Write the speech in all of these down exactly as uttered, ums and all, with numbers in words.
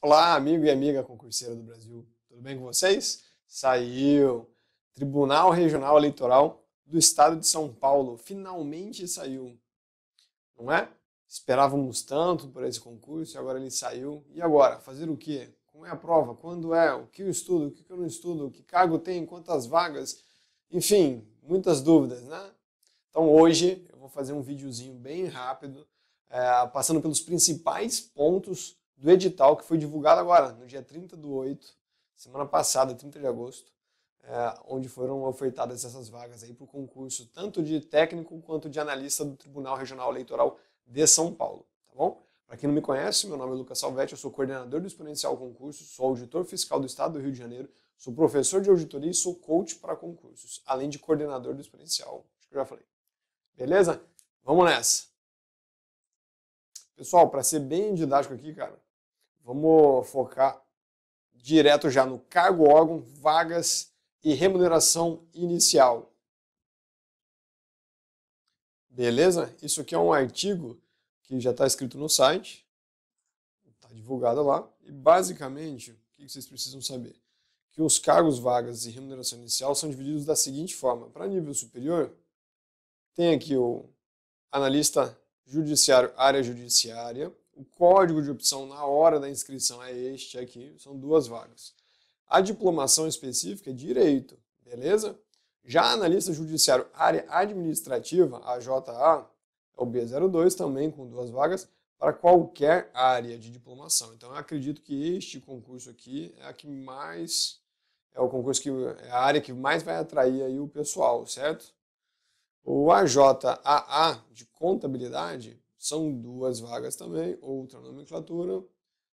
Olá, amigo e amiga concurseira do Brasil, tudo bem com vocês? Saiu! Tribunal Regional Eleitoral do Estado de São Paulo, finalmente saiu, não é? Esperávamos tanto por esse concurso e agora ele saiu. E agora? Fazer o quê? Como é a prova? Quando é? O que eu estudo? O que eu não estudo? Que cargo tem? Quantas vagas? Enfim, muitas dúvidas, né? Então hoje eu vou fazer um videozinho bem rápido, é, passando pelos principais pontos do edital que foi divulgado agora, no dia trinta do oito, semana passada, trinta de agosto, é, onde foram ofertadas essas vagas aí para o concurso, tanto de técnico quanto de analista do Tribunal Regional Eleitoral de São Paulo, tá bom? Para quem não me conhece, meu nome é Lucas Salvetti, eu sou coordenador do Exponencial Concursos, sou auditor fiscal do Estado do Rio de Janeiro, sou professor de auditoria e sou coach para concursos, além de coordenador do Exponencial, acho que eu já falei. Beleza? Vamos nessa! Pessoal, para ser bem didático aqui, cara, vamos focar direto já no cargo, órgão, vagas e remuneração inicial. Beleza? Isso aqui é um artigo que já está escrito no site, está divulgado lá, e basicamente, o que vocês precisam saber? Que os cargos, vagas e remuneração inicial são divididos da seguinte forma. Para nível superior, tem aqui o analista judiciário, área judiciária. O código de opção na hora da inscrição é este aqui, são duas vagas. A diplomação específica é direito, beleza? Já analista judiciário, área administrativa, a J A, é o B zero dois, também com duas vagas, para qualquer área de diplomação. Então eu acredito que este concurso aqui é a que mais, é o concurso que é a área que mais vai atrair aí o pessoal, certo? O A J A A de contabilidade são duas vagas também, outra nomenclatura,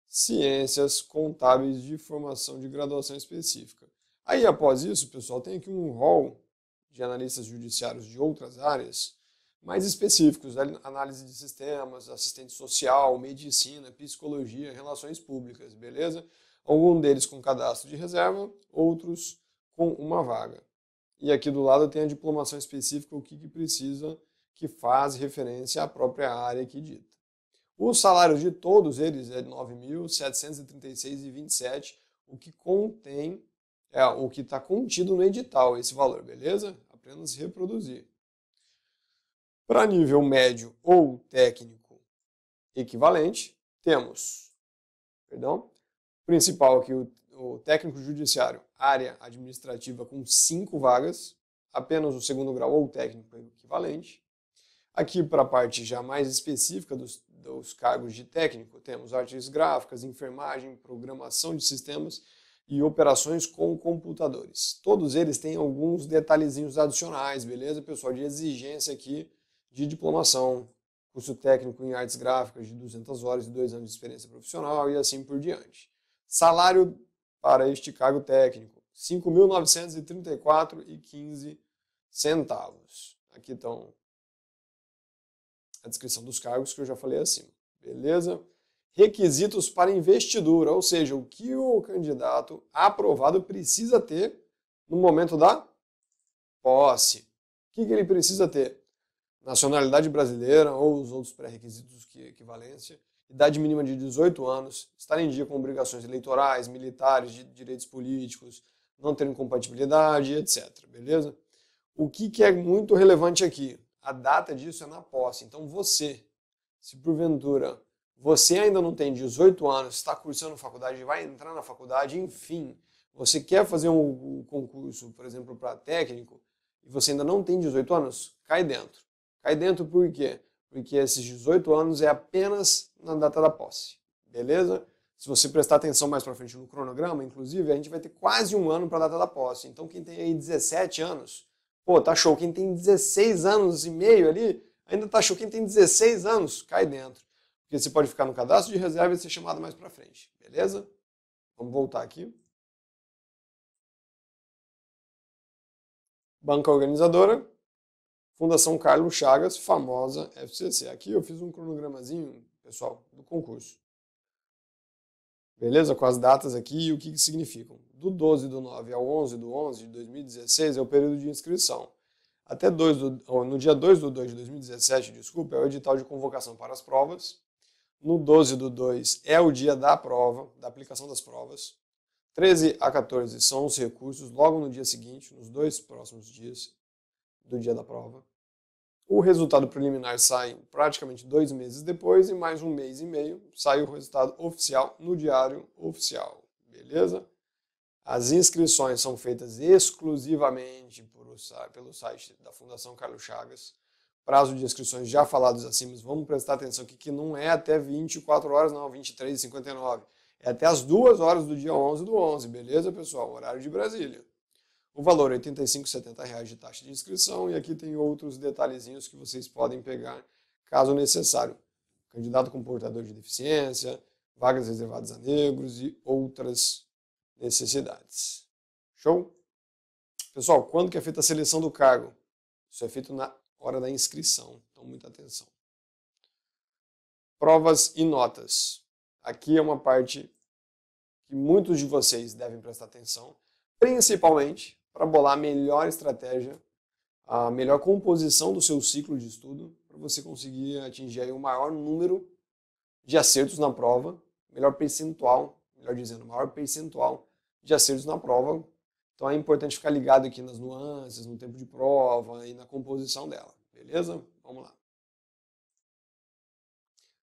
ciências contábeis de formação de graduação específica. Aí após isso, pessoal, tem aqui um rol de analistas judiciários de outras áreas mais específicos, análise de sistemas, assistente social, medicina, psicologia, relações públicas, beleza? Algum deles com cadastro de reserva, outros com uma vaga. E aqui do lado tem a diplomação específica, o que, que precisa, que faz referência à própria área aqui dita. O salário de todos eles é de nove mil setecentos e trinta e seis reais e vinte e sete centavos, o que contém, é, o que está contido no edital, esse valor, beleza? Apenas reproduzir. Para nível médio ou técnico equivalente, temos, perdão, principal aqui o o técnico judiciário, área administrativa com cinco vagas, apenas o segundo grau ou técnico equivalente. Aqui para a parte já mais específica dos, dos cargos de técnico, temos artes gráficas, enfermagem, programação de sistemas e operações com computadores. Todos eles têm alguns detalhezinhos adicionais, beleza, pessoal? De exigência aqui de diplomação, curso técnico em artes gráficas de duzentas horas e dois anos de experiência profissional e assim por diante. Salário para este cargo técnico, cinco mil novecentos e trinta e quatro reais e quinze centavos. Aqui estão a descrição dos cargos que eu já falei acima, beleza? Requisitos para investidura, ou seja, o que o candidato aprovado precisa ter no momento da posse. O que, que ele precisa ter? Nacionalidade brasileira ou os outros pré-requisitos que equivalência. Idade mínima de dezoito anos, estar em dia com obrigações eleitorais, militares, de direitos políticos, não ter incompatibilidade, etcétera. Beleza? O que, que é muito relevante aqui? A data disso é na posse. Então você, se porventura você ainda não tem dezoito anos, está cursando faculdade, vai entrar na faculdade, enfim, você quer fazer um concurso, por exemplo, para técnico, e você ainda não tem dezoito anos, cai dentro. Cai dentro por quê? Porque esses dezoito anos é apenas na data da posse, beleza? Se você prestar atenção mais para frente no cronograma, inclusive, a gente vai ter quase um ano para a data da posse. Então quem tem aí dezessete anos, pô, tá show. Quem tem dezesseis anos e meio ali, ainda tá show. Quem tem dezesseis anos, cai dentro. Porque você pode ficar no cadastro de reserva e ser chamado mais para frente, beleza? Vamos voltar aqui. Banca organizadora. Fundação Carlos Chagas, famosa F C C. Aqui eu fiz um cronogramazinho, pessoal, do concurso. Beleza? Com as datas aqui e o que, que significam. Do doze do nove ao onze do onze de dois mil e dezesseis é o período de inscrição. Até dois do, no dia dois do dois de dois mil e dezessete, desculpa, é o edital de convocação para as provas. No doze do dois é o dia da prova, da aplicação das provas. treze a quatorze são os recursos, logo no dia seguinte, nos dois próximos dias do dia da prova. O resultado preliminar sai praticamente dois meses depois e mais um mês e meio sai o resultado oficial no diário oficial, beleza? As inscrições são feitas exclusivamente por, pelo site da Fundação Carlos Chagas. Prazo de inscrições já falados acima, mas vamos prestar atenção aqui que não é até vinte e quatro horas, não, vinte e três e cinquenta e nove. É até as duas horas do dia onze do onze, beleza, pessoal? Horário de Brasília. O valor é oitenta e cinco reais e setenta centavos de taxa de inscrição e aqui tem outros detalhezinhos que vocês podem pegar caso necessário. Candidato com portador de deficiência, vagas reservadas a negros e outras necessidades. Show? Pessoal, quando que é feita a seleção do cargo? Isso é feito na hora da inscrição, então muita atenção. Provas e notas. Aqui é uma parte que muitos de vocês devem prestar atenção, principalmente para bolar a melhor estratégia, a melhor composição do seu ciclo de estudo, para você conseguir atingir aí o maior número de acertos na prova, melhor percentual, melhor dizendo, maior percentual de acertos na prova. Então é importante ficar ligado aqui nas nuances, no tempo de prova e na composição dela, beleza? Vamos lá.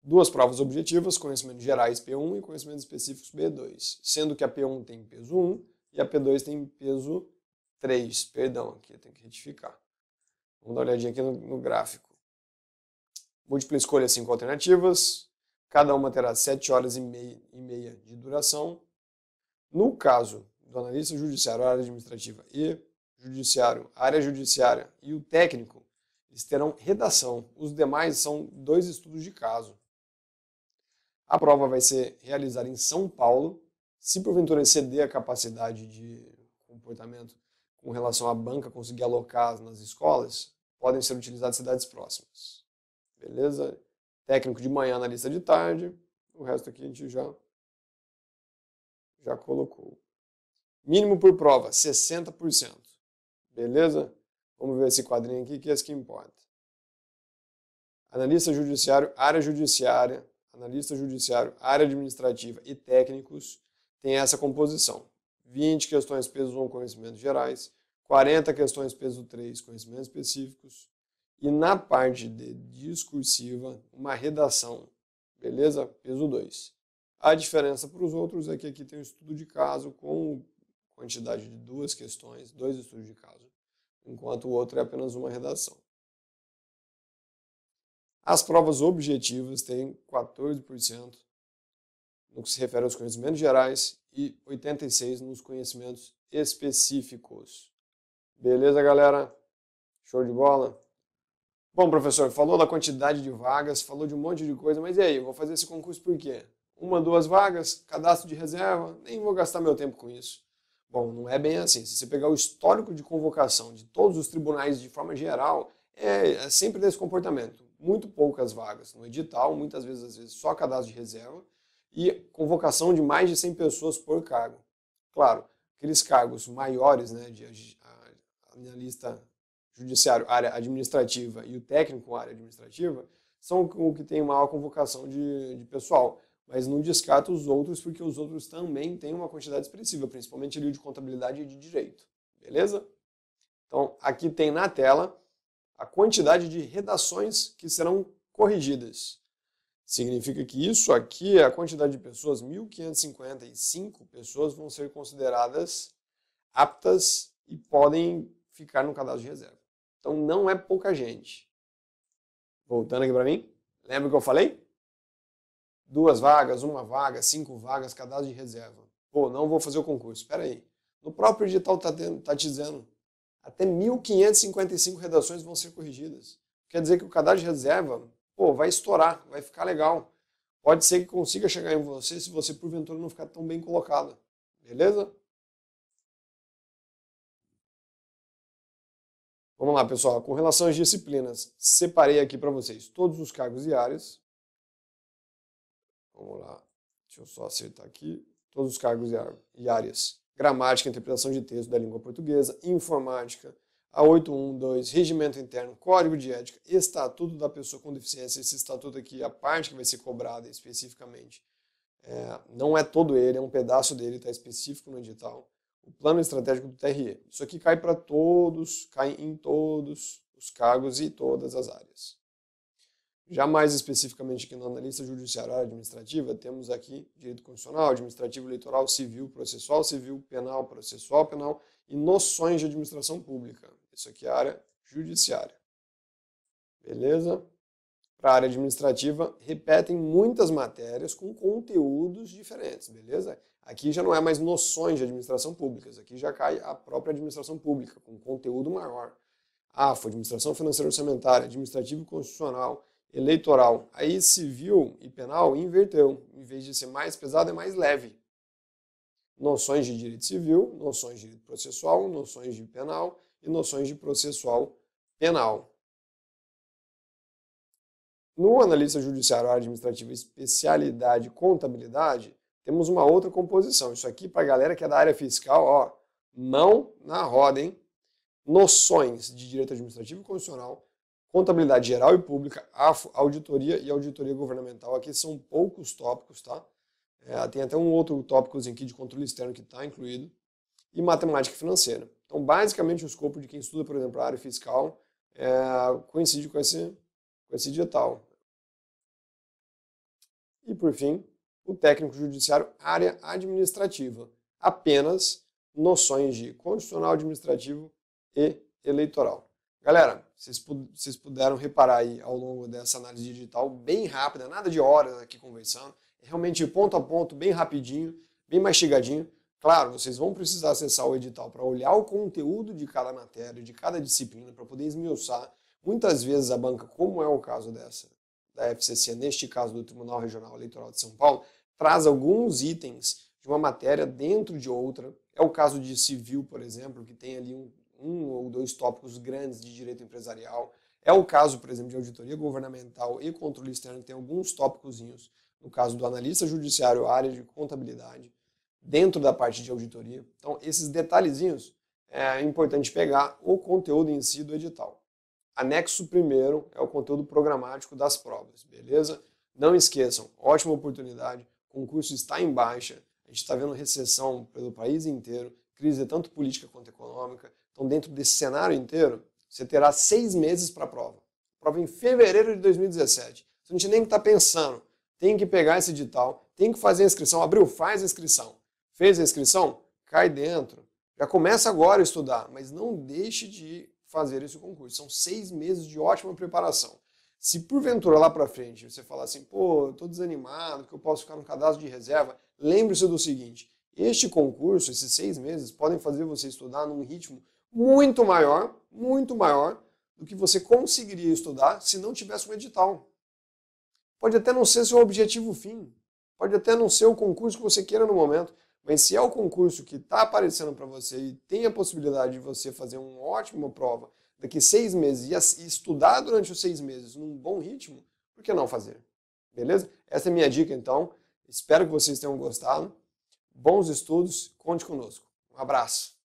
Duas provas objetivas, conhecimentos gerais P um e conhecimentos específicos B dois, sendo que a P um tem peso um e a P dois tem peso três, perdão, aqui eu tenho que retificar. Vamos dar uma olhadinha aqui no, no gráfico. Múltipla escolha, cinco alternativas. Cada uma terá sete horas e meia de duração. No caso do analista judiciário, área administrativa e judiciário, área judiciária e o técnico, eles terão redação. Os demais são dois estudos de caso. A prova vai ser realizada em São Paulo. Se porventura exceder a capacidade de comportamento com relação à banca conseguir alocar nas escolas, podem ser utilizadas cidades próximas. Beleza? Técnico de manhã, analista de tarde. O resto aqui a gente já, já colocou. Mínimo por prova, sessenta por cento. Beleza? Vamos ver esse quadrinho aqui, que é esse que importa. Analista judiciário, área judiciária, analista judiciário, área administrativa e técnicos tem essa composição. vinte questões peso um, conhecimentos gerais. quarenta questões peso três, conhecimentos específicos. E na parte de discursiva, uma redação, beleza? Peso dois. A diferença para os outros é que aqui tem um estudo de caso com quantidade de duas questões, dois estudos de caso, enquanto o outro é apenas uma redação. As provas objetivas têm quatorze por cento no que se refere aos conhecimentos gerais e oitenta e seis por cento nos conhecimentos específicos. Beleza, galera? Show de bola? Bom, professor, falou da quantidade de vagas, falou de um monte de coisa, mas e aí, eu vou fazer esse concurso por quê? Uma, duas vagas, cadastro de reserva, nem vou gastar meu tempo com isso. Bom, não é bem assim. Se você pegar o histórico de convocação de todos os tribunais de forma geral, é, é sempre desse comportamento. Muito poucas vagas no edital, muitas vezes, às vezes só cadastro de reserva, e convocação de mais de cem pessoas por cargo. Claro, aqueles cargos maiores, né, de analista judiciário, área administrativa, e o técnico, área administrativa, são o que tem maior convocação de, de pessoal. Mas não descarta os outros, porque os outros também têm uma quantidade expressiva, principalmente ali de contabilidade e de direito. Beleza? Então, aqui tem na tela a quantidade de redações que serão corrigidas. Significa que isso aqui é a quantidade de pessoas, mil quinhentas e cinquenta e cinco pessoas vão ser consideradas aptas e podem ficar no cadastro de reserva. Então não é pouca gente. Voltando aqui para mim, lembra o que eu falei? Duas vagas, uma vaga, cinco vagas, cadastro de reserva. Pô, não vou fazer o concurso. Espera aí. No próprio edital tá, tá te dizendo, até mil quinhentas e cinquenta e cinco redações vão ser corrigidas. Quer dizer que o cadastro de reserva, pô, vai estourar, vai ficar legal. Pode ser que consiga chegar em você se você porventura não ficar tão bem colocado. Beleza? Vamos lá, pessoal. Com relação às disciplinas, separei aqui para vocês todos os cargos e áreas. Vamos lá. Deixa eu só acertar aqui. Todos os cargos e áreas. Gramática, interpretação de texto da língua portuguesa, informática, a oito um dois, Regimento Interno, Código de Ética, Estatuto da Pessoa com Deficiência. Esse estatuto aqui, a parte que vai ser cobrada especificamente, é, não é todo ele, é um pedaço dele, está específico no edital. O Plano Estratégico do T R E. Isso aqui cai para todos, cai em todos os cargos e todas as áreas. Já mais especificamente aqui na analista judiciária administrativa, temos aqui direito constitucional, administrativo, eleitoral, civil, processual civil, penal, processual penal e noções de administração pública. Isso aqui é a área judiciária. Beleza? Para a área administrativa, repetem muitas matérias com conteúdos diferentes, beleza? Aqui já não é mais noções de administração pública, aqui já cai a própria administração pública, com conteúdo maior. A F O, administração financeira orçamentária, administrativo constitucional, eleitoral. Aí civil e penal inverteu. Em vez de ser mais pesado, é mais leve. Noções de direito civil, noções de direito processual, noções de penal e noções de processual penal. No analista judiciário administrativo especialidade contabilidade, temos uma outra composição. Isso aqui para a galera que é da área fiscal, ó, mão na roda, hein? Noções de direito administrativo e constitucional, contabilidade geral e pública, A F O, auditoria e auditoria governamental. Aqui são poucos tópicos, tá? É, tem até um outro tópicozinho aqui de controle externo que está incluído. E matemática financeira. Então, basicamente, o escopo de quem estuda, por exemplo, a área fiscal é, coincide com esse, com esse edital. E, por fim, o técnico judiciário, área administrativa. Apenas noções de constitucional, administrativo e eleitoral. Galera, vocês puderam reparar aí ao longo dessa análise digital bem rápida, nada de horas aqui conversando, realmente ponto a ponto, bem rapidinho, bem mastigadinho. Claro, vocês vão precisar acessar o edital para olhar o conteúdo de cada matéria, de cada disciplina, para poder esmiuçar. Muitas vezes a banca, como é o caso dessa, da F C C, neste caso do Tribunal Regional Eleitoral de São Paulo, traz alguns itens de uma matéria dentro de outra. É o caso de civil, por exemplo, que tem ali um um ou dois tópicos grandes de direito empresarial. É o caso, por exemplo, de auditoria governamental e controle externo, que tem alguns tópicozinhos, no caso do analista judiciário, área de contabilidade, dentro da parte de auditoria. Então, esses detalhezinhos, é importante pegar o conteúdo em si do edital. Anexo primeiro é o conteúdo programático das provas, beleza? Não esqueçam, ótima oportunidade, o concurso está em baixa, a gente está vendo recessão pelo país inteiro, crise tanto política quanto econômica. Então, dentro desse cenário inteiro, você terá seis meses para a prova. Prova em fevereiro de dois mil e dezessete. Você não tinha nem que estar pensando. Tem que pegar esse edital, tem que fazer a inscrição. Abriu, faz a inscrição. Fez a inscrição? Cai dentro. Já começa agora a estudar, mas não deixe de fazer esse concurso. São seis meses de ótima preparação. Se porventura lá para frente você falar assim, pô, eu estou desanimado, que eu posso ficar no cadastro de reserva, lembre-se do seguinte, este concurso, esses seis meses, podem fazer você estudar num ritmo muito maior, muito maior do que você conseguiria estudar se não tivesse um edital. Pode até não ser seu objetivo fim, pode até não ser o concurso que você queira no momento, mas se é o concurso que está aparecendo para você e tem a possibilidade de você fazer uma ótima prova daqui seis meses e estudar durante os seis meses num bom ritmo, por que não fazer? Beleza? Essa é a minha dica, então. Espero que vocês tenham gostado. Bons estudos, conte conosco. Um abraço.